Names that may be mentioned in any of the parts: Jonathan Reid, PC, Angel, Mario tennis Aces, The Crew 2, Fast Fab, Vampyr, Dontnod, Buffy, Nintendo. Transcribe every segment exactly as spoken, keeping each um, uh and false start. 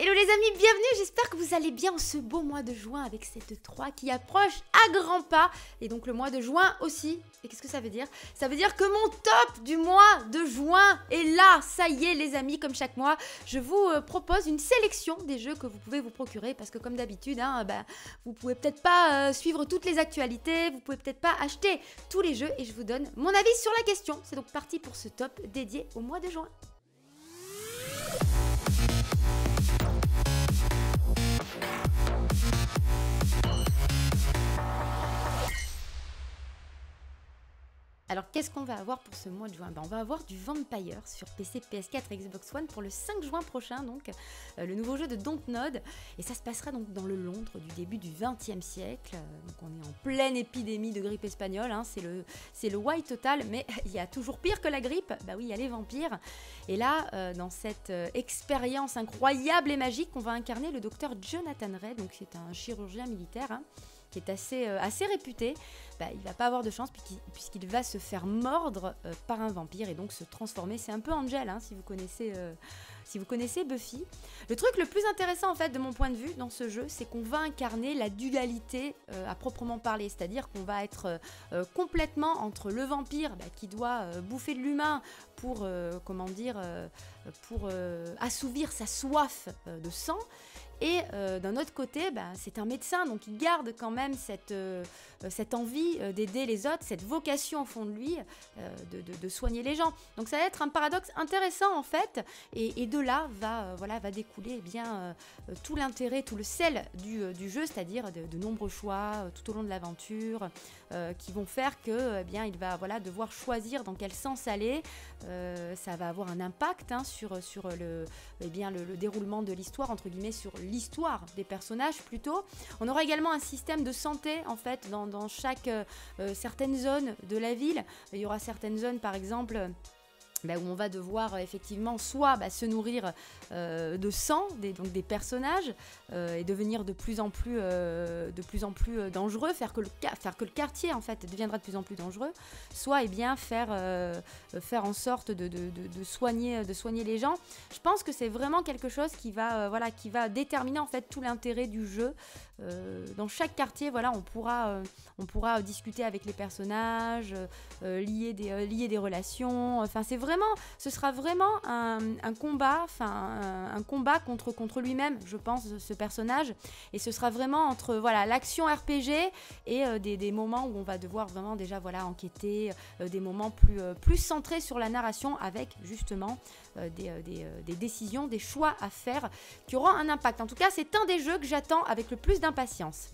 Hello les amis, bienvenue, j'espère que vous allez bien en ce beau mois de juin avec cette trois qui approche à grands pas. Et donc le mois de juin aussi, et qu'est-ce que ça veut dire? Ça veut dire que mon top du mois de juin est là, ça y est les amis, comme chaque mois, je vous propose une sélection des jeux que vous pouvez vous procurer. Parce que comme d'habitude, hein, bah, vous pouvez peut-être pas euh, suivre toutes les actualités, vous pouvez peut-être pas acheter tous les jeux. Et je vous donne mon avis sur la question, c'est donc parti pour ce top dédié au mois de juin. Alors qu'est-ce qu'on va avoir pour ce mois de juin? Ben, on va avoir du Vampyr sur P C, P S quatre et Xbox One pour le cinq juin prochain, donc euh, le nouveau jeu de Dontnod, et ça se passera donc dans le Londres du début du vingtième siècle, euh, donc on est en pleine épidémie de grippe espagnole, hein, c'est le, c'est le why total, mais il y a toujours pire que la grippe, bah oui il y a les vampires, et là euh, dans cette euh, expérience incroyable et magique, on va incarner le docteur Jonathan Reid, donc c'est un chirurgien militaire, hein, qui est assez, euh, assez réputé. Bah, il va pas avoir de chance puisqu'il va se faire mordre euh, par un vampire et donc se transformer. C'est un peu Angel, hein, si vous connaissez, euh, si vous connaissez Buffy. Le truc le plus intéressant en fait de mon point de vue dans ce jeu, c'est qu'on va incarner la dualité euh, à proprement parler, c'est-à-dire qu'on va être euh, complètement entre le vampire bah, qui doit euh, bouffer de l'humain pour euh, comment dire, euh, pour euh, assouvir sa soif euh, de sang. Et euh, d'un autre côté, bah, c'est un médecin, donc il garde quand même cette, euh, cette envie euh, d'aider les autres, cette vocation au fond de lui euh, de, de, de soigner les gens. Donc ça va être un paradoxe intéressant en fait, et, et de là va, euh, voilà, va découler eh bien, euh, tout l'intérêt, tout le sel du, euh, du jeu, c'est-à-dire de, de nombreux choix euh, tout au long de l'aventure euh, qui vont faire que eh bien, il va voilà, devoir choisir dans quel sens aller. Euh, ça va avoir un impact hein, sur, sur le, eh bien, le, le déroulement de l'histoire, entre guillemets, sur l'histoire des personnages plutôt. On aura également un système de santé en fait dans, dans chaque euh, certaine zone de la ville. Il y aura certaines zones par exemple bah, où on va devoir euh, effectivement soit bah, se nourrir euh, de sang des, donc des personnages euh, et devenir de plus en plus euh, de plus en plus euh, dangereux, faire que le faire que le quartier en fait deviendra de plus en plus dangereux, soit et eh bien faire euh, faire en sorte de, de, de, de soigner de soigner les gens. Je pense que c'est vraiment quelque chose qui va euh, voilà qui va déterminer en fait tout l'intérêt du jeu. Euh, dans chaque quartier, voilà, on pourra euh, on pourra discuter avec les personnages, euh, lier des euh, lier des relations. Enfin, c'est vraiment, ce sera vraiment un, un combat, enfin un, un combat contre contre lui-même, je pense, ce personnage. Et ce sera vraiment entre voilà l'action R P G et euh, des, des moments où on va devoir vraiment déjà voilà enquêter, euh, des moments plus euh, plus centrés sur la narration avec justement euh, des, euh, des, euh, des décisions, des choix à faire qui auront un impact. En tout cas, c'est un des jeux que j'attends avec le plus d'impatience.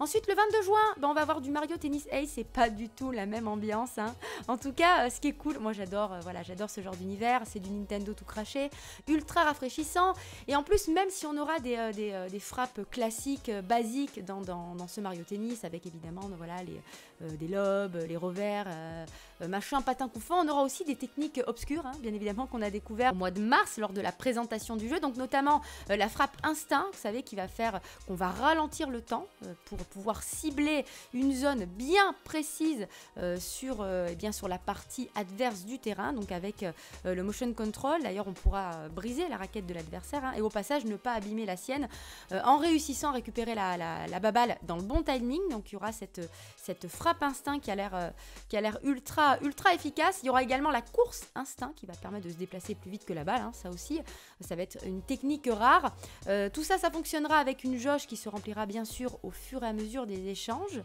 Ensuite, le vingt-deux juin, ben, on va avoir du Mario Tennis Aces, c'est pas du tout la même ambiance. Hein. En tout cas, euh, ce qui est cool, moi j'adore euh, voilà, j'adore ce genre d'univers, c'est du Nintendo tout craché, ultra rafraîchissant. Et en plus, même si on aura des, euh, des, euh, des frappes classiques, euh, basiques dans, dans, dans ce Mario Tennis, avec évidemment voilà, les, euh, des lobes, les revers, euh, machin, patin, coup fin, on aura aussi des techniques obscures, hein, bien évidemment, qu'on a découvert au mois de mars lors de la présentation du jeu. Donc notamment euh, la frappe instinct, vous savez, qui va faire qu'on va ralentir le temps euh, pour pouvoir cibler une zone bien précise euh, sur, euh, eh bien, sur la partie adverse du terrain, donc avec euh, le motion control. D'ailleurs, on pourra euh, briser la raquette de l'adversaire, hein, et au passage ne pas abîmer la sienne euh, en réussissant à récupérer la, la, la baballe dans le bon timing. Donc il y aura cette, cette frappe instinct qui a l'air euh, qui a l'air ultra, ultra efficace. Il y aura également la course instinct qui va permettre de se déplacer plus vite que la balle, hein, ça aussi, ça va être une technique rare. Euh, tout ça, ça fonctionnera avec une jauge qui se remplira bien sûr au fur et à mesure des échanges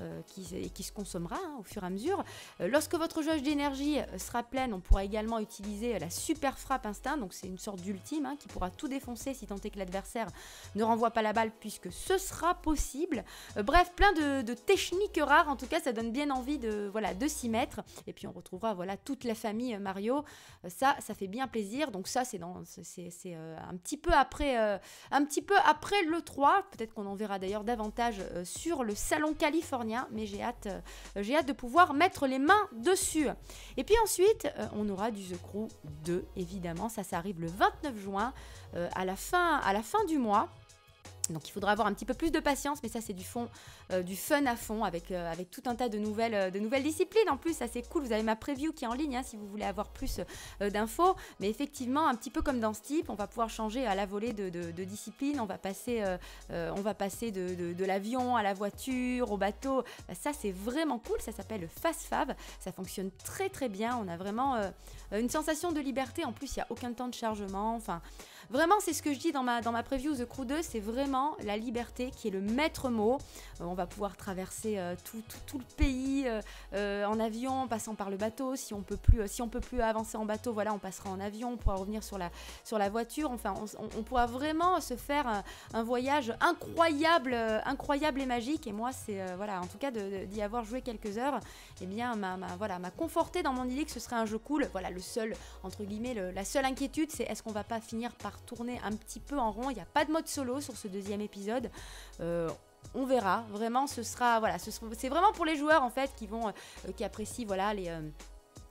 euh, qui, qui se consommera hein, au fur et à mesure. Euh, lorsque votre jauge d'énergie sera pleine, on pourra également utiliser la super frappe instinct, donc c'est une sorte d'ultime hein, qui pourra tout défoncer si tant est que l'adversaire ne renvoie pas la balle, puisque ce sera possible. Euh, bref, plein de, de techniques rares, en tout cas ça donne bien envie de, voilà, de s'y mettre, et puis on retrouvera voilà, toute la famille Mario, euh, ça ça fait bien plaisir. Donc ça c'est euh, un petit peu après euh, un petit peu après l'E trois, peut-être qu'on en verra d'ailleurs davantage sur le salon californien, mais j'ai hâte, euh, j'ai hâte de pouvoir mettre les mains dessus. Et puis ensuite, euh, on aura du The Crew deux, évidemment, ça, ça arrive le vingt-neuf juin, euh, à, la fin, à la fin du mois. Donc il faudra avoir un petit peu plus de patience, mais ça c'est du fond, euh, du fun à fond avec, euh, avec tout un tas de nouvelles, euh, de nouvelles disciplines. En plus, ça c'est cool, vous avez ma preview qui est en ligne hein, si vous voulez avoir plus euh, d'infos. Mais effectivement, un petit peu comme dans ce type, on va pouvoir changer à la volée de, de, de discipline. On va passer, euh, euh, on va passer de, de, de l'avion à la voiture, au bateau. Ça c'est vraiment cool, ça s'appelle le Fast Fab. Ça fonctionne très très bien, on a vraiment euh, une sensation de liberté. En plus, il n'y a aucun temps de chargement. Enfin, vraiment, c'est ce que je dis dans ma, dans ma preview The Crew deux, c'est vraiment la liberté qui est le maître mot. Euh, on va pouvoir traverser euh, tout, tout, tout le pays euh, euh, en avion, en passant par le bateau. Si on peut plus, euh, si on peut plus avancer en bateau, voilà, on passera en avion. On pourra revenir sur la sur la voiture. Enfin, on, on, on pourra vraiment se faire un, un voyage incroyable, euh, incroyable et magique. Et moi, c'est euh, voilà, en tout cas d'y avoir joué quelques heures, eh bien, m'a voilà, m'a conforté dans mon idée que ce serait un jeu cool. Voilà, le seul entre guillemets, le, la seule inquiétude, c'est est-ce qu'on va pas finir par tourner un petit peu en rond. Il n'y a pas de mode solo sur ce deuxième. épisode, euh, on verra. Vraiment, ce sera voilà, c'est ce, vraiment pour les joueurs en fait qui vont, euh, qui apprécient voilà les. Euh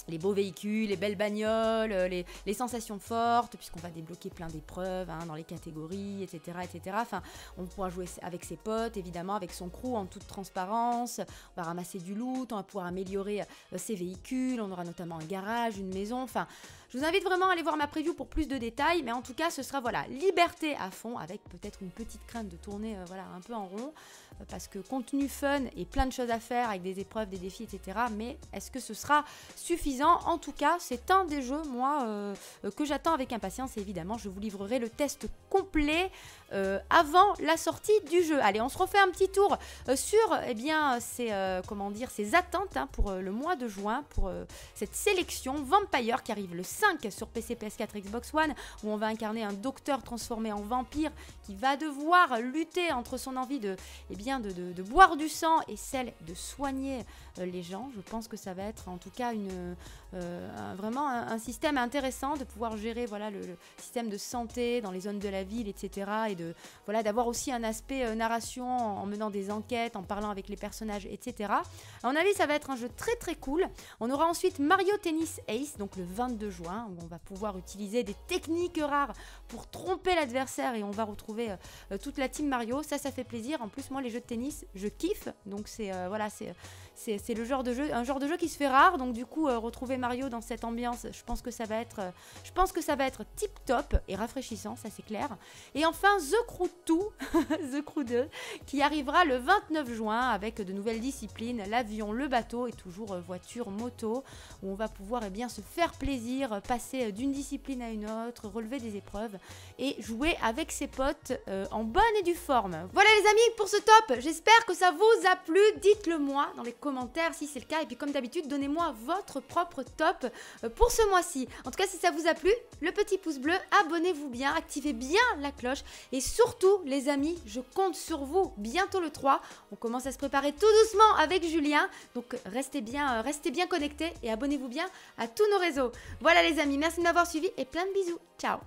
les beaux véhicules, les belles bagnoles, les, les sensations fortes, puisqu'on va débloquer plein d'épreuves hein, dans les catégories, et cetera, et cetera. Enfin, on pourra jouer avec ses potes, évidemment, avec son crew en toute transparence. On va ramasser du loot, on va pouvoir améliorer euh, ses véhicules. On aura notamment un garage, une maison. Enfin, je vous invite vraiment à aller voir ma preview pour plus de détails. Mais en tout cas, ce sera voilà liberté à fond, avec peut-être une petite crainte de tourner euh, voilà un peu en rond, euh, parce que contenu fun et plein de choses à faire avec des épreuves, des défis, et cetera. Mais est-ce que ce sera suffisant? En tout cas, c'est un des jeux, moi, euh, que j'attends avec impatience. Et évidemment, je vous livrerai le test complet euh, avant la sortie du jeu. Allez, on se refait un petit tour euh, sur eh bien, ces, euh, comment dire, ces attentes hein, pour euh, le mois de juin, pour euh, cette sélection Vampyr qui arrive le cinq sur P C, P S quatre, Xbox One, où on va incarner un docteur transformé en vampire qui va devoir lutter entre son envie de, eh bien, de, de, de boire du sang et celle de soigner euh, les gens. Je pense que ça va être en tout cas une... Euh, vraiment un, un système intéressant de pouvoir gérer voilà, le, le système de santé dans les zones de la ville, et cetera. Et de voilà, d'avoir aussi un aspect euh, narration en, en menant des enquêtes, en parlant avec les personnages, et cetera. À mon avis, ça va être un jeu très très cool. On aura ensuite Mario Tennis Aces, donc le vingt-deux juin, où on va pouvoir utiliser des techniques rares pour tromper l'adversaire et on va retrouver euh, toute la team Mario. Ça, ça fait plaisir. En plus, moi, les jeux de tennis, je kiffe. Donc, c'est euh, voilà, c'est c'est le genre de jeu, un genre de jeu qui se fait rare. Donc, du coup, euh, retrouver Mario dans cette ambiance, je pense que ça va être, je pense que ça va être tip top et rafraîchissant, ça c'est clair. Et enfin The Crew deux, The Crew deux, qui arrivera le vingt-neuf juin avec de nouvelles disciplines, l'avion, le bateau et toujours voiture, moto, où on va pouvoir eh bien se faire plaisir, passer d'une discipline à une autre, relever des épreuves et jouer avec ses potes euh, en bonne et due forme. Voilà les amis pour ce top, j'espère que ça vous a plu, dites-le moi dans les commentaires si c'est le cas et puis comme d'habitude donnez-moi votre propre top pour ce mois-ci. En tout cas, si ça vous a plu, le petit pouce bleu, abonnez-vous bien, activez bien la cloche et surtout, les amis, je compte sur vous. Bientôt le trois, on commence à se préparer tout doucement avec Julien, donc restez bien, restez bien connectés et abonnez-vous bien à tous nos réseaux. Voilà les amis, merci de m'avoir suivi et plein de bisous. Ciao.